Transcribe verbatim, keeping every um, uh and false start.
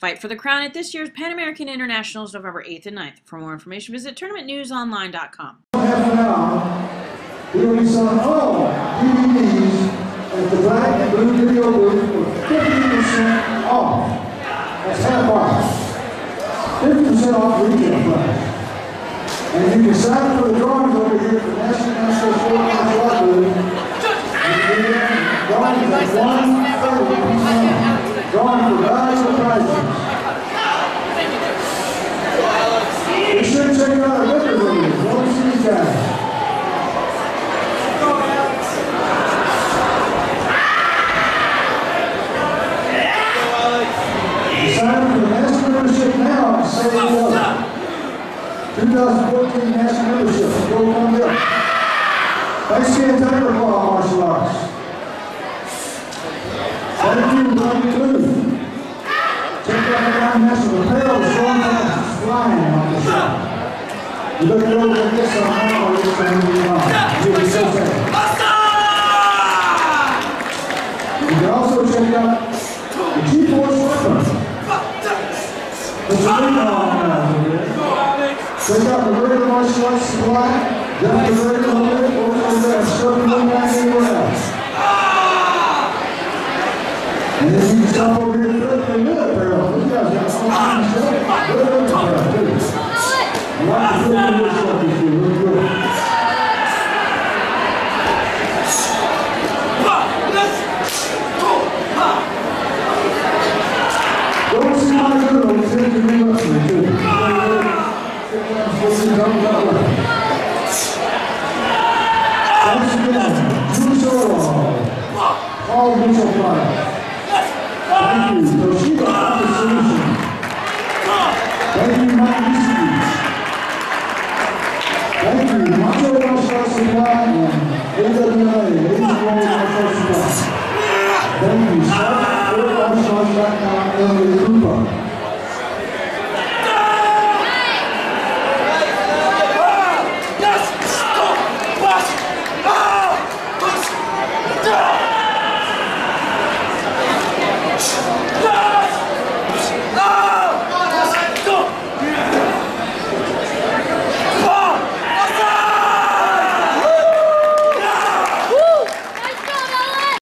Fight for the crown at this year's Pan American Internationals, November eighth and ninth. For more information, visit tournament news online dot com. Half an hour, we will be selling all D V Ds at the Black and Blue Video Booth for fifty percent off. That's half off. fifty percent off weekend price. And if you can sign for the drawings over here at the National National Football Club, drawing for one thirty, drawing for valuable prizes. Be sure to check out our record over here. Don't see these guys. Sign for the National Membership now and say hello. twenty fourteen National Membership, go on there. Thanks to the entire law martial arts. Thank you, Donnie Cluth. Take out the ground national apparel, the strong guys flying on the shop. You look it over and get some on this time of year on. You'll be so safe. You can also check out the G four sweater. It's a big one. Check out the regular martial arts supply. Got the regular limit over there. Scorpion one back anywhere else. And then you can stop over here and put up the good apparel. You guys got some time to show. Good apparel, too. I like the good looks like this year. Really good. Don't see my good ones. They're the good looks like this. Listen, don't go. Once again, Bruce Orwell. All Bruce O'Brien. Thank you.